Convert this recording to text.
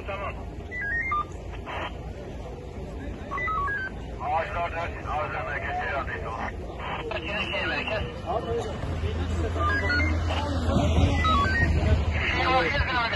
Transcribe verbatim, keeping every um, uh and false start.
two tamam. Ağaçlar dersin ağaçlar merkez seyradıydı o. Yeni şehir merkez. Ağaçlar merkez.